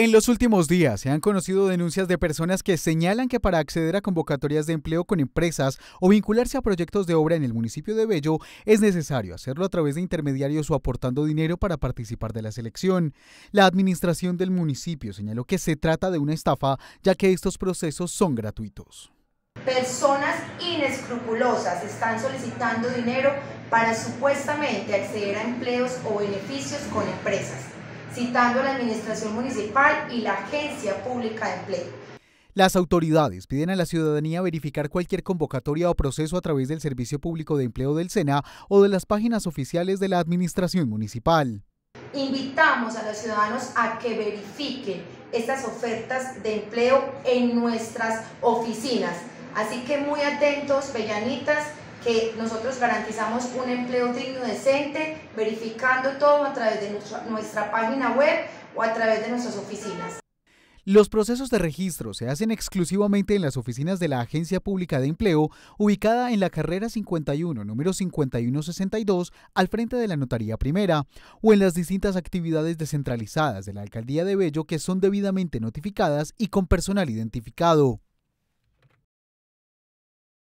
En los últimos días se han conocido denuncias de personas que señalan que para acceder a convocatorias de empleo con empresas o vincularse a proyectos de obra en el municipio de Bello es necesario hacerlo a través de intermediarios o aportando dinero para participar de la selección. La administración del municipio señaló que se trata de una estafa, ya que estos procesos son gratuitos. Personas inescrupulosas están solicitando dinero para supuestamente acceder a empleos o beneficios con empresas, citando a la Administración Municipal y la Agencia Pública de Empleo. Las autoridades piden a la ciudadanía verificar cualquier convocatoria o proceso a través del Servicio Público de Empleo del SENA o de las páginas oficiales de la Administración Municipal. Invitamos a los ciudadanos a que verifiquen estas ofertas de empleo en nuestras oficinas. Así que muy atentos, bellanitas, que nosotros garantizamos un empleo digno, decente, verificando todo a través de nuestra página web o a través de nuestras oficinas. Los procesos de registro se hacen exclusivamente en las oficinas de la Agencia Pública de Empleo, ubicada en la Carrera 51, número 5162, al frente de la Notaría Primera, o en las distintas actividades descentralizadas de la Alcaldía de Bello que son debidamente notificadas y con personal identificado.